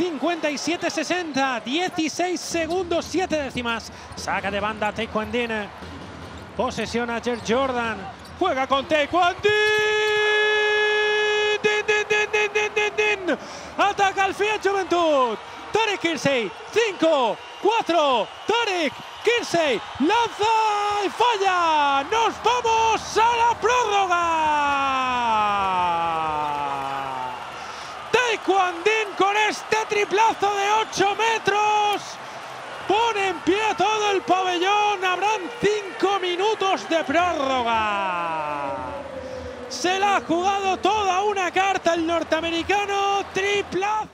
57-60, 16 segundos, 7 décimas. Saca de banda Taquan Dean. Posesión a Jared Jordan. Juega con Taquan Dean. Ataca al FIATC Joventut. Tarek Kirsey. 5, 4. Tarek Kirsey lanza y falla. Nos vamos a la prórroga. Taquan Dean con este triplazo de 8 metros. Pone en pie todo el pabellón. Habrán 5 minutos de prórroga. Se la ha jugado toda una carta el norteamericano. Triplazo.